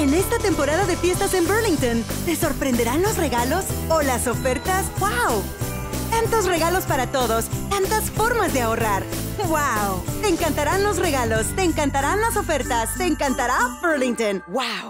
en esta temporada de fiestas en Burlington. ¿Te sorprenderán los regalos o las ofertas? ¡Wow! Tantos regalos para todos, tantas formas de ahorrar. ¡Wow! Te encantarán los regalos, te encantarán las ofertas, te encantará Burlington. ¡Wow!